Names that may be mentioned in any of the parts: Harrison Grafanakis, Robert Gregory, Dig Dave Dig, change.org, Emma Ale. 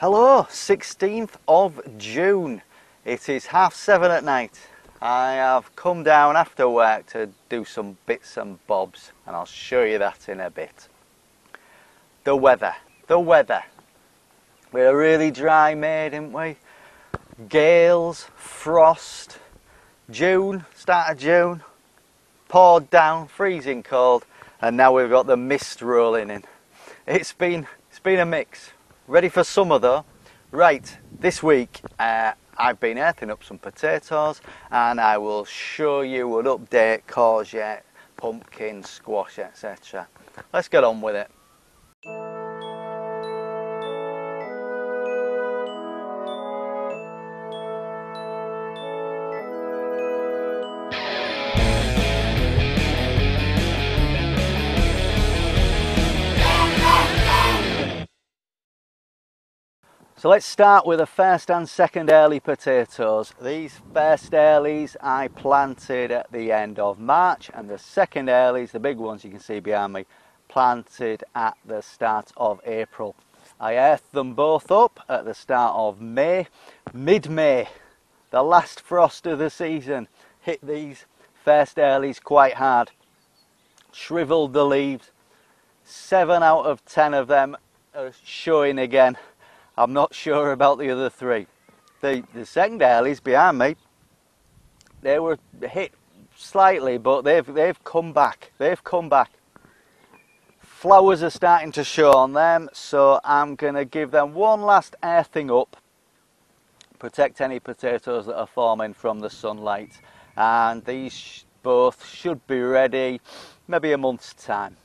Hello, 16th of June. It is 7:30 at night. I have come down after work to do some bits and bobs, and I'll show you that in a bit. The weather. We're a really dry May, didn't we? Gales, frost, June, start of June, poured down, freezing cold, and now we've got the mist rolling in. It's been a mix. Ready for summer though. Right, this week I've been earthing up some potatoes, and I will show you an update: courgette, pumpkin, squash, etc. Let's get on with it. So let's start with the first and second early potatoes. These first earlies I planted at the end of March, and the second earlies, the big ones you can see behind me, planted at the start of April. I earthed them both up at the start of May. Mid-May, the last frost of the season, hit these first earlies quite hard. Shriveled the leaves. 7 out of 10 of them are showing again. I'm not sure about the other three. The second earlies behind me, they were hit slightly, but they've come back. Flowers are starting to show on them, so I'm gonna give them one last earthing up, protect any potatoes that are forming from the sunlight, and these both should be ready maybe a month's time.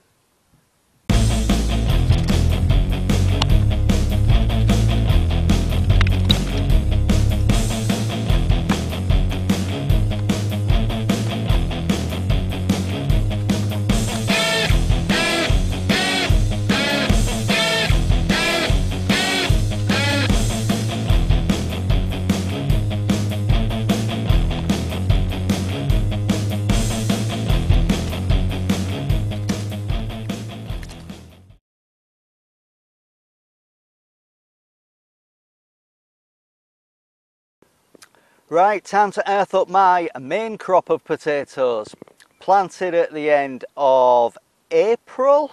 Right, time to earth up my main crop of potatoes. Planted at the end of April,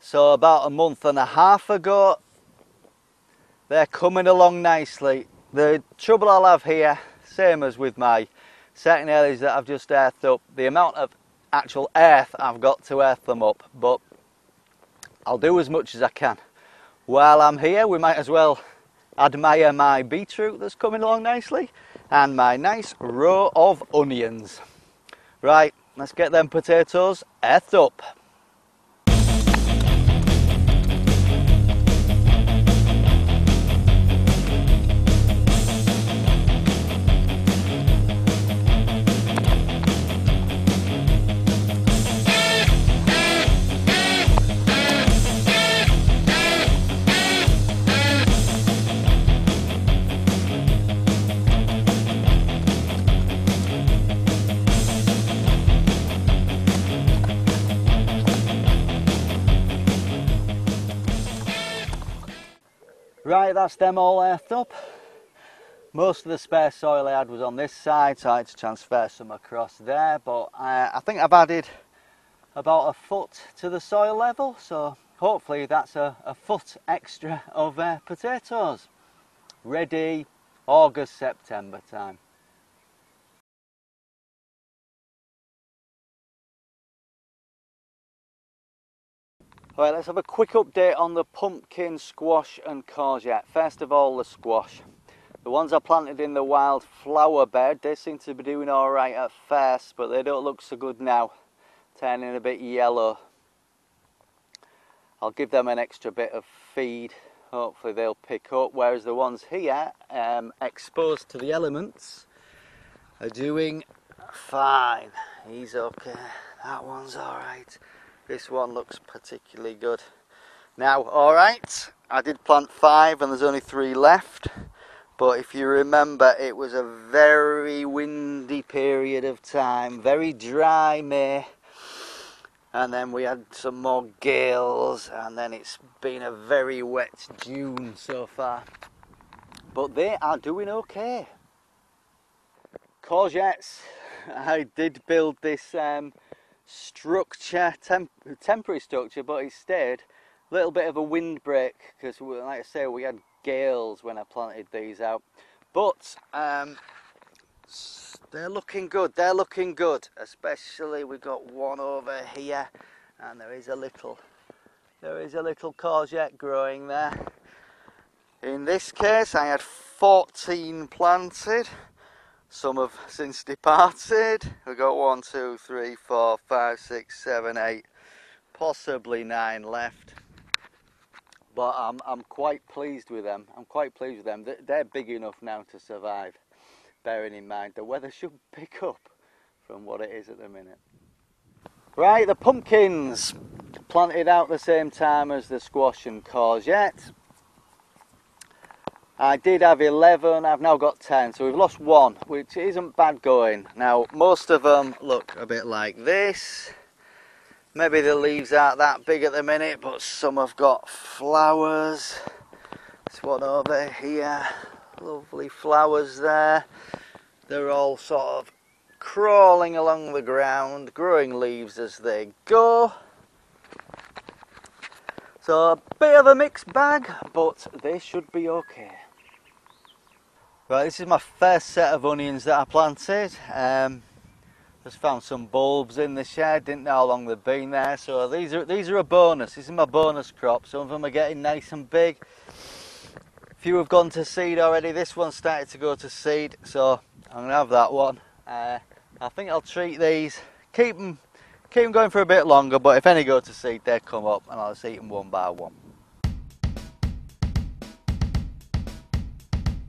so about a month and a half ago. They're coming along nicely. The trouble I'll have here, same as with my second earlies that I've just earthed up, the amount of actual earth I've got to earth them up, but I'll do as much as I can. While I'm here, we might as well admire my beetroot that's coming along nicely, and my nice row of onions. Right, let's get them potatoes earthed up. Right, that's them all earthed up. Most of the spare soil I had was on this side, so I had to transfer some across there, but I think I've added about a foot to the soil level, so hopefully that's a foot extra of potatoes. Ready August, September time. Alright, let's have a quick update on the pumpkin, squash and courgette. First of all, the squash. The ones I planted in the wild flower bed, they seem to be doing alright at first, but they don't look so good now. Turning a bit yellow. I'll give them an extra bit of feed. Hopefully they'll pick up, whereas the ones here, exposed to the elements, are doing fine. He's okay. That one's alright. This one looks particularly good. Now, alright, I did plant 5 and there's only 3 left. But if you remember, it was a very windy period of time, very dry May. and then we had some more gales, and then it's been a very wet June so far. But they are doing okay. Courgettes. I did build this structure, temporary structure, but it stayed. A little bit of a windbreak, because like I say, we had gales when I planted these out. But they're looking good, they're looking good. Especially we've got one over here, and there is a little courgette growing there. In this case I had 14 planted. Some have since departed. We've got 1, 2, 3, 4, 5, 6, 7, 8, possibly 9 left. But I'm quite pleased with them. They're big enough now to survive, bearing in mind the weather should pick up from what it is at the minute. Right, the pumpkins planted out the same time as the squash and courgette. I did have 11, I've now got 10, so we've lost 1, which isn't bad going. Now, most of them look a bit like this. Maybe the leaves aren't that big at the minute, but some have got flowers. This one over here, lovely flowers there. They're all sort of crawling along the ground, growing leaves as they go. So a bit of a mixed bag, but they should be okay. Right, this is my first set of onions that I planted. Just found some bulbs in the shed, didn't know how long they've been there, so these are a bonus. This is my bonus crop. Some of them are getting nice and big. A few have gone to seed already. This one started to go to seed, so I'm gonna have that one. I think I'll treat these, keep them going for a bit longer, but if any go to seed, they come up and I'll just eat them one by one.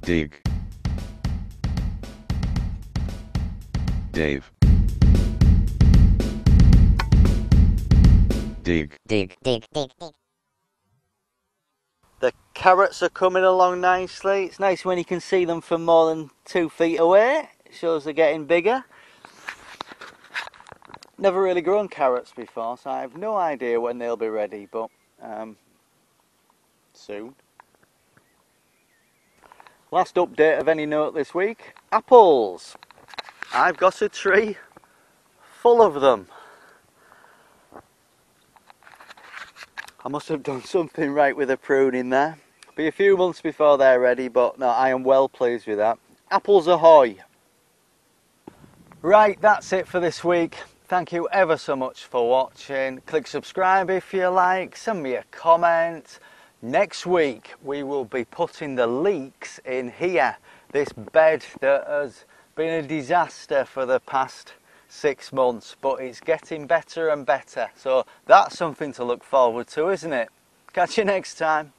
Dig Dave Dig Dig Dig Dig Dig. The carrots are coming along nicely. It's nice when you can see them from more than 2 feet away. It shows they're getting bigger. Never really grown carrots before, so I have no idea when they'll be ready, but soon. Last update of any note this week, apples. I've got a tree full of them. I must have done something right with the pruning there. Be a few months before they're ready, but no, I am well pleased with that. Apples ahoy! Right, that's it for this week. Thank you ever so much for watching. Click subscribe if you like, send me a comment. Next week we will be putting the leeks in here. This bed that has been a disaster for the past 6 months, but it's getting better and better. So that's something to look forward to, isn't it? Catch you next time.